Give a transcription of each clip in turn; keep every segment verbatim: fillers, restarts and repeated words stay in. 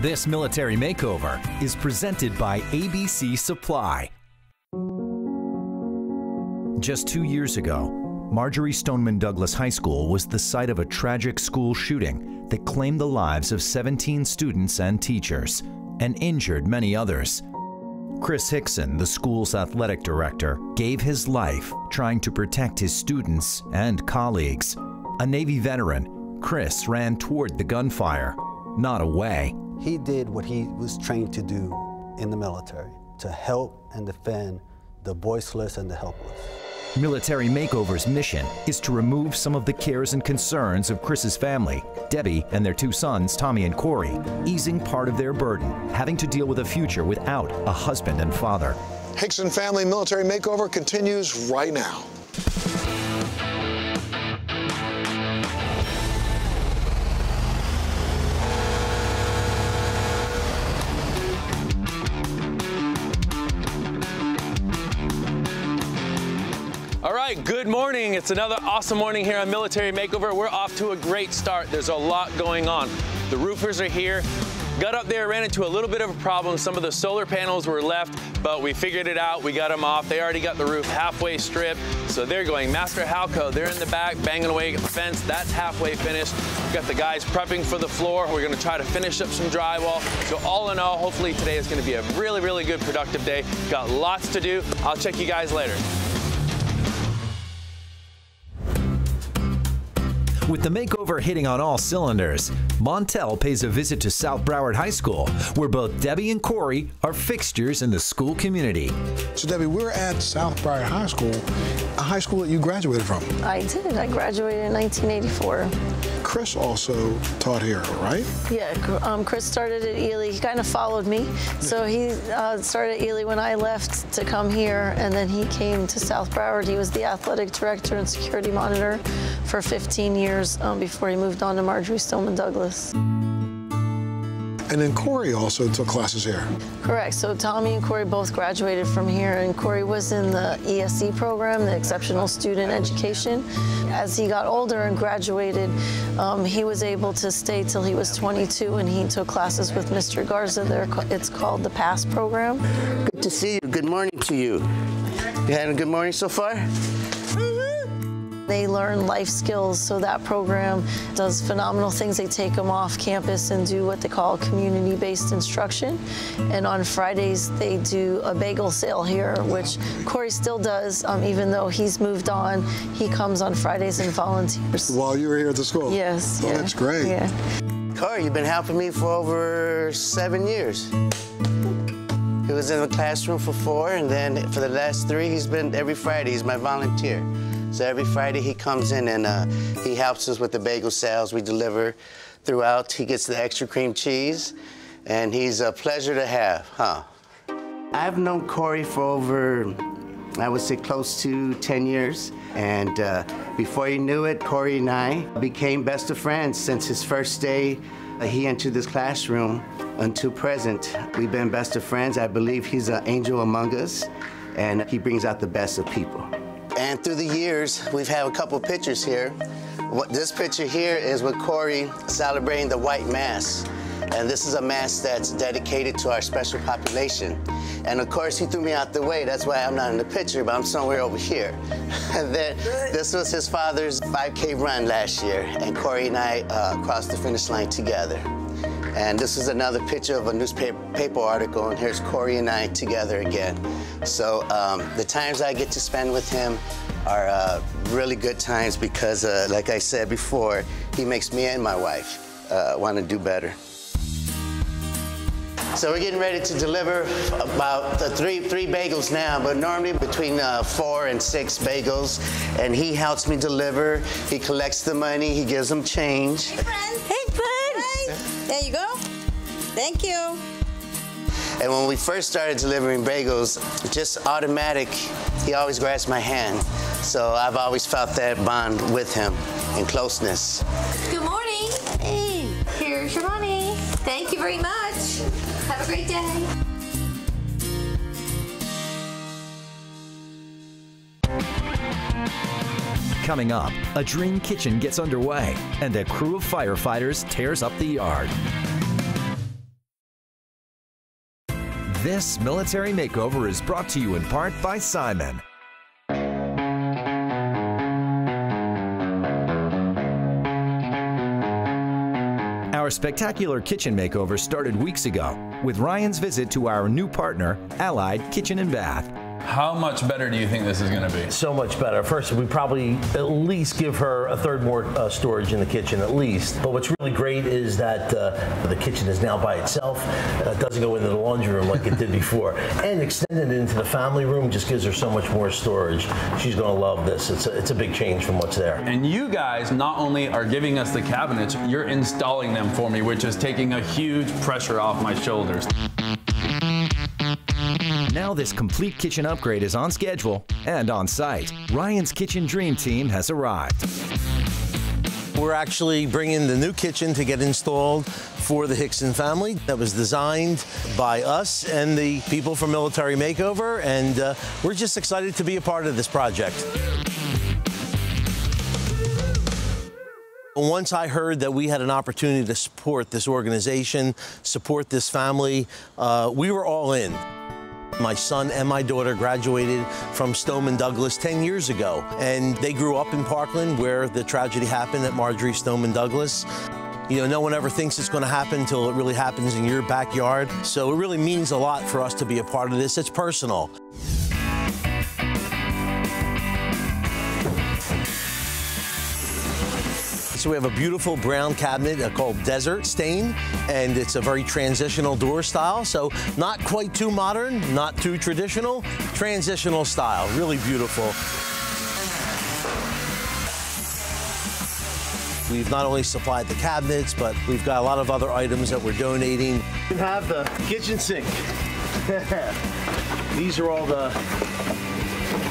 This military makeover is presented by A B C Supply. Just two years ago, Marjory Stoneman Douglas High School was the site of a tragic school shooting that claimed the lives of seventeen students and teachers, and injured many others. Chris Hixon, the school's athletic director, gave his life trying to protect his students and colleagues. A Navy veteran, Chris ran toward the gunfire, not away. He did what he was trained to do in the military, to help and defend the voiceless and the helpless. Military Makeover's mission is to remove some of the cares and concerns of Chris's family, Debbie and their two sons, Tommy and Corey, easing part of their burden, having to deal with a future without a husband and father. Hixon Family Military Makeover continues right now. Good morning. It's another awesome morning here on Military Makeover. We're off to a great start. There's a lot going on. The roofers are here. Got up there, ran into a little bit of a problem. Some of the solar panels were left, but we figured it out. We got them off. They already got the roof halfway stripped, so they're going. Master Halco, they're in the back, banging away at the fence. That's halfway finished. We've got the guys prepping for the floor. We're going to try to finish up some drywall. So all in all, hopefully today is going to be a really, really good, productive day. Got lots to do. I'll check you guys later. With the makeover hitting on all cylinders, Montel pays a visit to South Broward High School, where both Debbie and Corey are fixtures in the school community. So Debbie, we're at South Broward High School, a high school that you graduated from. I did. I graduated in nineteen eighty-four. Chris also taught here, right? Yeah, um, Chris started at Ely. He kind of followed me. Yeah. So he uh, started at Ely when I left to come here, and then he came to South Broward. He was the athletic director and security monitor for fifteen years. Um, before he moved on to Marjory Stoneman Douglas. And then Corey also took classes here. Correct. So Tommy and Corey both graduated from here, and Corey was in the E S C program, the Exceptional Student Education. As he got older and graduated, um, he was able to stay till he was twenty-two, and he took classes with Mister Garza. There, it's called the PASS program. Good to see you. Good morning to you. You had a good morning so far? They learn life skills, so that program does phenomenal things. They take them off campus and do what they call community-based instruction. And on Fridays, they do a bagel sale here, which Corey still does, um, even though he's moved on. He comes on Fridays and volunteers. While you were here at the school? Yes. Oh, yeah. That's great. Yeah. Corey, you've been helping me for over seven years. He was in the classroom for four, and then for the last three, he's been every Friday. He's my volunteer. So every Friday he comes in and uh, he helps us with the bagel sales. We deliver throughout. He gets the extra cream cheese, and he's a pleasure to have, huh? I've known Corey for over, I would say, close to ten years. And uh, before you knew it, Corey and I became best of friends since his first day uh, he entered this classroom until present. We've been best of friends. I believe he's an angel among us, and he brings out the best of people. And through the years, we've had a couple pictures here. What, this picture here is with Corey celebrating the white mass. And this is a mass that's dedicated to our special population. And of course, he threw me out the way. That's why I'm not in the picture, but I'm somewhere over here. And then this was his father's five K run last year. And Corey and I uh, crossed the finish line together. And this is another picture of a newspaper article, and here's Corey and I together again. So um, the times I get to spend with him are uh, really good times because, uh, like I said before, he makes me and my wife uh, want to do better. So we're getting ready to deliver about the three three bagels now, but normally between uh, four and six bagels. And he helps me deliver. He collects the money. He gives them change. Hey, friend. Hey, friend. There you go. Thank you. And when we first started delivering bagels, just automatic, he always grasped my hand. So I've always felt that bond with him and closeness. Good morning. Hey, here's your money. Thank you very much. Have a great day. Coming up, a dream kitchen gets underway, and a crew of firefighters tears up the yard. This military makeover is brought to you in part by Simon. Our spectacular kitchen makeover started weeks ago with Ryan's visit to our new partner, Allied Kitchen and Bath. How much better do you think this is going to be? So much better. First, we probably at least give her a third more uh, storage in the kitchen, at least. But what's really great is that uh, the kitchen is now by itself. Uh, it doesn't go into the laundry room like it did before. And extending it into the family room just gives her so much more storage. She's going to love this. It's a, it's a big change from what's there. And you guys not only are giving us the cabinets, you're installing them for me, which is taking a huge pressure off my shoulders. Now this complete kitchen upgrade is on schedule and on site. Ryan's Kitchen Dream Team has arrived. We're actually bringing the new kitchen to get installed for the Hixon family that was designed by us and the people from Military Makeover, and uh, we're just excited to be a part of this project. Once I heard that we had an opportunity to support this organization, support this family, uh, we were all in. My son and my daughter graduated from Stoneman Douglas ten years ago, and they grew up in Parkland where the tragedy happened at Marjory Stoneman Douglas. You know, no one ever thinks it's going to happen until it really happens in your backyard, so it really means a lot for us to be a part of this. It's personal. So we have a beautiful brown cabinet called Desert Stain, and it's a very transitional door style. So not quite too modern, not too traditional, transitional style, really beautiful. We've not only supplied the cabinets, but we've got a lot of other items that we're donating. You can have the kitchen sink. These are all the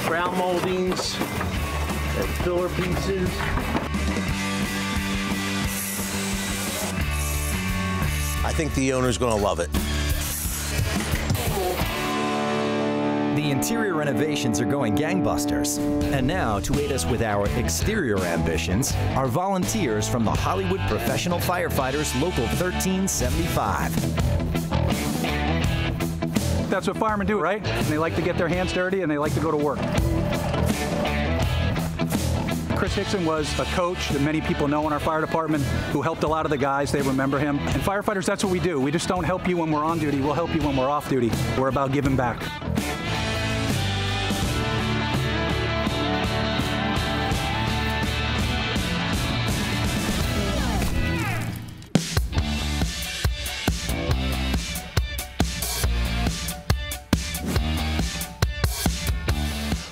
crown moldings and filler pieces. I think the owner's going to love it. The interior renovations are going gangbusters. And now, to aid us with our exterior ambitions, are volunteers from the Hollywood Professional Firefighters Local thirteen seventy-five. That's what firemen do, right? And they like to get their hands dirty and they like to go to work. Chris Hixon was a coach that many people know in our fire department who helped a lot of the guys. They remember him. And firefighters, that's what we do. We just don't help you when we're on duty. We'll help you when we're off duty. We're about giving back.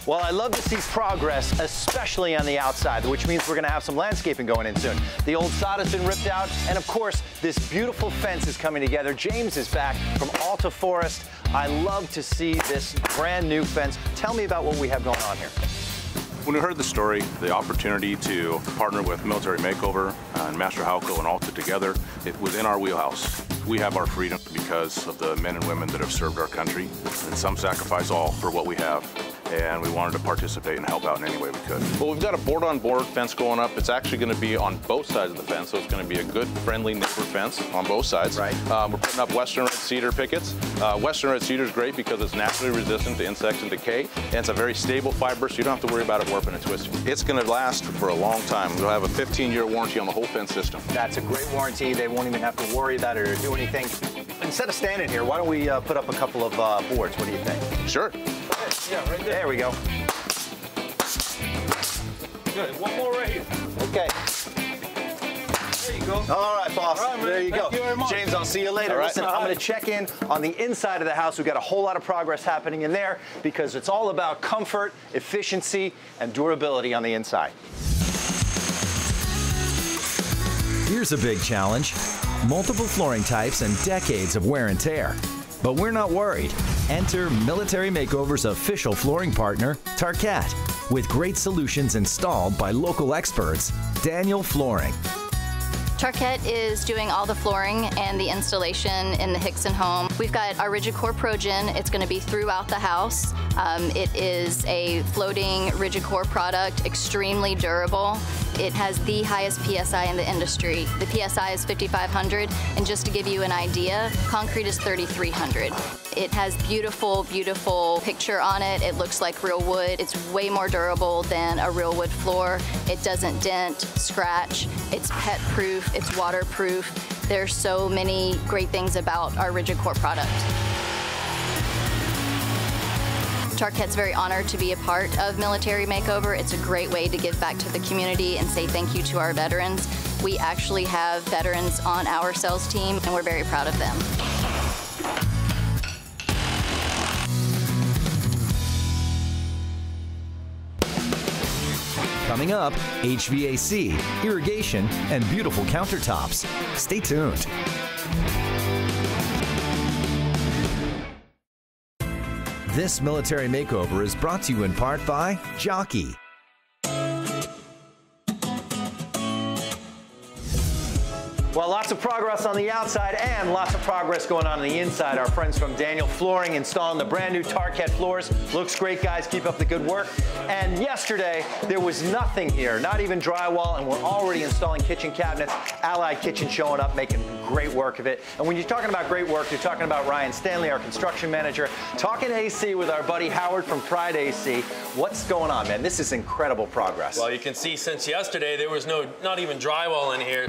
Well, I love to see progress, especially on the outside, which means we're gonna have some landscaping going in soon. The old sod has been ripped out, and of course, this beautiful fence is coming together. James is back from Alta Forest. I love to see this brand new fence. Tell me about what we have going on here. When we heard the story, the opportunity to partner with Military Makeover and Master Halco and Alta together, it was in our wheelhouse. We have our freedom because of the men and women that have served our country, and some sacrifice all for what we have. And we wanted to participate and help out in any way we could. Well, we've got a board-on-board fence going up. It's actually going to be on both sides of the fence, so it's going to be a good, friendly neighbor fence on both sides. Right. Um, we're putting up western red cedar pickets. Uh, western red cedar is great because it's naturally resistant to insects and decay, and it's a very stable fiber, so you don't have to worry about it warping and twisting. It's going to last for a long time. We'll have a fifteen year warranty on the whole fence system. That's a great warranty. They won't even have to worry about it or do anything. Instead of standing here, why don't we uh, put up a couple of uh, boards? What do you think? Sure. Yeah, right there. There we go. Good. One more right here. Okay. There you go. All right, boss. All right, there you Thank go. You very much. James, I'll see you later. Right. Listen, I'm going to check in on the inside of the house. We've got a whole lot of progress happening in there because it's all about comfort, efficiency, and durability on the inside. Here's a big challenge. Multiple flooring types and decades of wear and tear. But we're not worried. Enter Military Makeover's official flooring partner, Tarkett, with great solutions installed by local experts, Daniel Flooring. Tarkett is doing all the flooring and the installation in the Hixon home. We've got our Rigidcore Progen. It's going to be throughout the house. Um, it is a floating Rigidcore product, extremely durable. It has the highest P S I in the industry. The P S I is fifty-five hundred, and just to give you an idea, concrete is thirty-three hundred. It has beautiful, beautiful picture on it. It looks like real wood. It's way more durable than a real wood floor. It doesn't dent, scratch. It's pet proof, it's waterproof. There's so many great things about our Rigidcore product. Tarkett's very honored to be a part of Military Makeover. It's a great way to give back to the community and say thank you to our veterans. We actually have veterans on our sales team, and we're very proud of them. Coming up, H V A C, irrigation, and beautiful countertops. Stay tuned. This Military Makeover is brought to you in part by Jockey. Well, lots of progress on the outside and lots of progress going on on the inside. Our friends from Daniel Flooring installing the brand new Tarkett floors. Looks great, guys. Keep up the good work. And yesterday, there was nothing here, not even drywall, and we're already installing kitchen cabinets. Allied Kitchen showing up, making great work of it. And when you're talking about great work, you're talking about Ryan Stanley, our construction manager, talking A C with our buddy Howard from Pride A C. What's going on, man? This is incredible progress. Well, you can see since yesterday, there was no, not even drywall in here.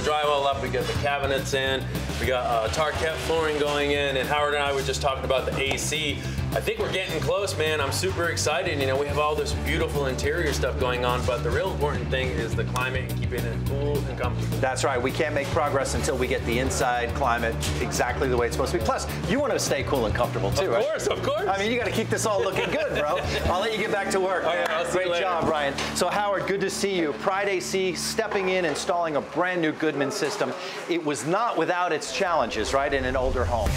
Drywall up, we got the cabinets in, we got uh, Tarkett flooring going in, and Howard and I were just talking about the A C. I think we're getting close, man. I'm super excited. You know, we have all this beautiful interior stuff going on, but the real important thing is the climate and keeping it cool and comfortable. That's right. We can't make progress until we get the inside climate exactly the way it's supposed to be. Plus, you want to stay cool and comfortable too, right? Of course, of course. I mean, you got to keep this all looking good, bro. I'll let you get back to work. Oh, yeah, I'll see you later. Great job, Ryan. So, Howard, good to see you. Pride A C stepping in, installing a brand new Goodman system. It was not without its challenges, right, in an older home.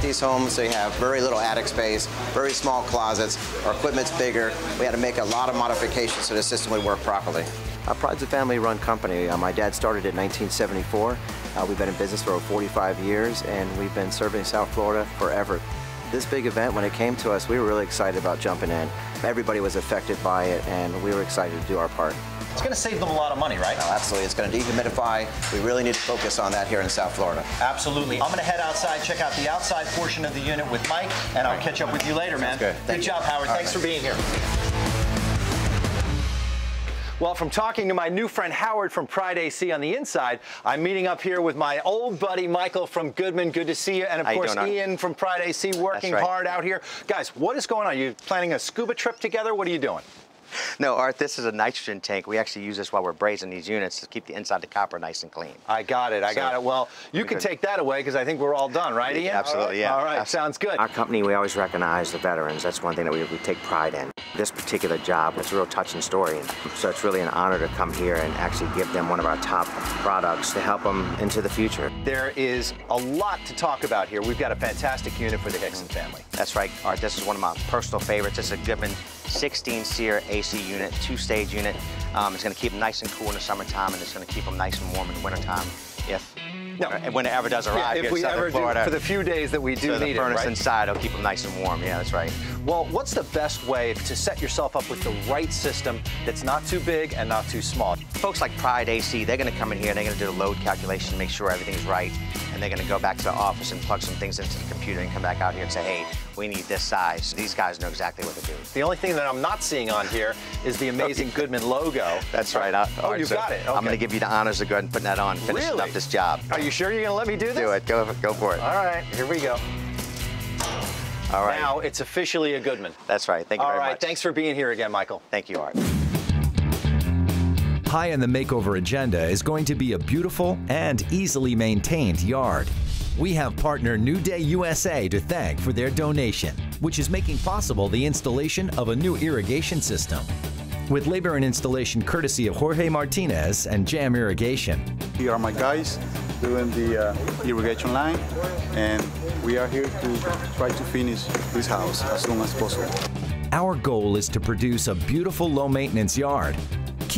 These homes, they have very little attic space, very small closets, our equipment's bigger. We had to make a lot of modifications so the system would work properly. Uh, Pride's a family-run company. Uh, my dad started in nineteen seventy-four. Uh, we've been in business for over forty-five years, and we've been serving South Florida forever. This big event, when it came to us, we were really excited about jumping in. Everybody was affected by it, and we were excited to do our part. It's going to save them a lot of money, right? Oh, absolutely. It's going to dehumidify. We really need to focus on that here in South Florida. Absolutely. I'm going to head outside, check out the outside portion of the unit with Mike, and I'll catch up with you later, man. Good. Good job, Howard. Thanks for being here. Well, from talking to my new friend Howard from Pride A C on the inside, I'm meeting up here with my old buddy Michael from Goodman. Good to see you. And, of course, Ian from Pride A C working hard out here. Guys, what is going on? Are you planning a scuba trip together? What are you doing? No, Art, this is a nitrogen tank. We actually use this while we're brazing these units to keep the inside of the copper nice and clean. I got it. I so, got it. Well, you can take that away because I think we're all done, right, Ian? Absolutely, yeah. All right, absolutely. Sounds good. Our company, we always recognize the veterans. That's one thing that we, we take pride in. This particular job, it's a real touching story. So it's really an honor to come here and actually give them one of our top products to help them into the future. There is a lot to talk about here. We've got a fantastic unit for the Hixon family. That's right, Art. This is one of my personal favorites. This is a Goodman sixteen SEER A C unit, two-stage unit. Um, it's going to keep them nice and cool in the summertime, and it's going to keep them nice and warm in the wintertime if, no. or, when it ever does arrive yeah, if we ever Florida, do, for the few days that we do so need the furnace it, right? inside, it'll keep them nice and warm. Yeah, that's right. Well, what's the best way to set yourself up with the right system that's not too big and not too small? Folks like Pride A C, they're going to come in here and they're going to do a load calculation, make sure everything's right, and they're going to go back to the office and plug some things into the computer and come back out here and say, hey, we need this size. These guys know exactly what to do. The only thing that I'm not seeing on here is the amazing Goodman logo. That's right. I, oh, right, you so got it. Okay. I'm going to give you the honors of going and putting that on, finishing really? up this job. Are you sure you're going to let me do this? Do it. Go, go for it. All right. Here we go. All right. Now it's officially a Goodman. That's right. Thank you All very right. much. All right. Thanks for being here again, Michael. Thank you, Art. High on the makeover agenda is going to be a beautiful and easily maintained yard. We have partner New Day U S A to thank for their donation, which is making possible the installation of a new irrigation system. With labor and installation courtesy of Jorge Martinez and Jam Irrigation. Here are my guys doing the uh, irrigation line, and we are here to try to finish this house as soon as possible. Our goal is to produce a beautiful low-maintenance yard.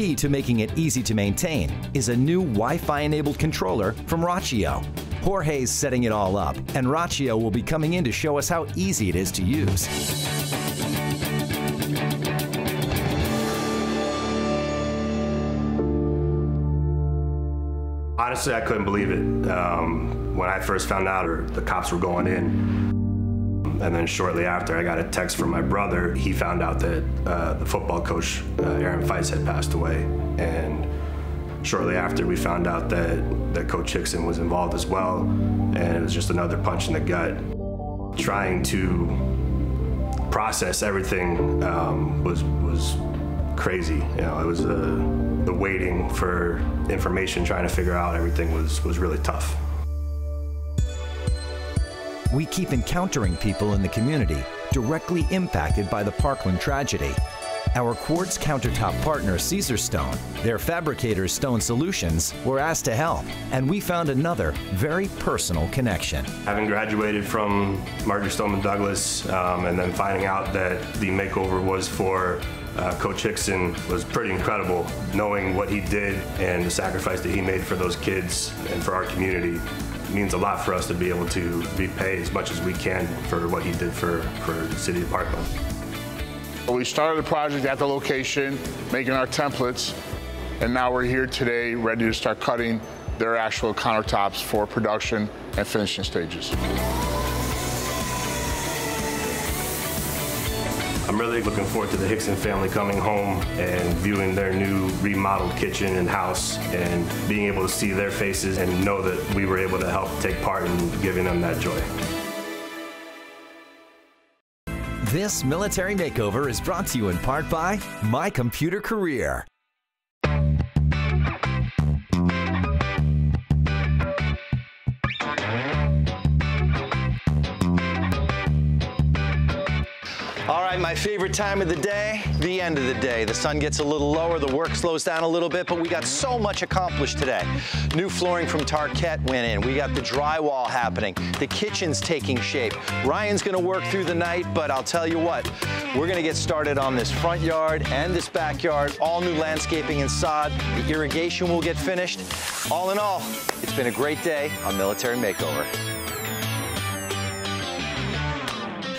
Key to making it easy to maintain is a new Wi-Fi enabled controller from Rachio. Jorge's setting it all up, and Rachio will be coming in to show us how easy it is to use. Honestly, I couldn't believe it. Um, when I first found out or the cops were going in, and then shortly after, I got a text from my brother. He found out that uh, the football coach, uh, Aaron Feitz, had passed away. And shortly after, we found out that, that Coach Hixon was involved as well. And it was just another punch in the gut. Trying to process everything um, was, was crazy. You know, it was uh, the waiting for information, trying to figure out everything was, was really tough. We keep encountering people in the community directly impacted by the Parkland tragedy. Our quartz countertop partner, Caesar Stone, their fabricator Stone Solutions, were asked to help, and we found another very personal connection. Having graduated from Marjory Stoneman Douglas um, and then finding out that the makeover was for uh, Coach Hixon was pretty incredible. Knowing what he did and the sacrifice that he made for those kids and for our community, it means a lot for us to be able to repay as much as we can for what he did for, for the city of Parkland. We started the project at the location, making our templates, and now we're here today ready to start cutting their actual countertops for production and finishing stages. I'm really looking forward to the Hixon family coming home and viewing their new remodeled kitchen and house and being able to see their faces and know that we were able to help take part in giving them that joy. This military makeover is brought to you in part by My Computer Career. All right, my favorite time of the day, the end of the day. The sun gets a little lower, the work slows down a little bit, but we got so much accomplished today. New flooring from Tarkett went in. We got the drywall happening. The kitchen's taking shape. Ryan's gonna work through the night, but I'll tell you what, we're gonna get started on this front yard and this backyard, all new landscaping and sod. The irrigation will get finished. All in all, it's been a great day on Military Makeover.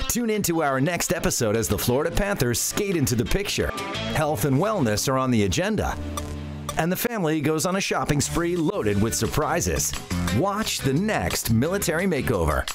Tune into our next episode as the Florida Panthers skate into the picture. Health and wellness are on the agenda. And the family goes on a shopping spree loaded with surprises. Watch the next Military Makeover.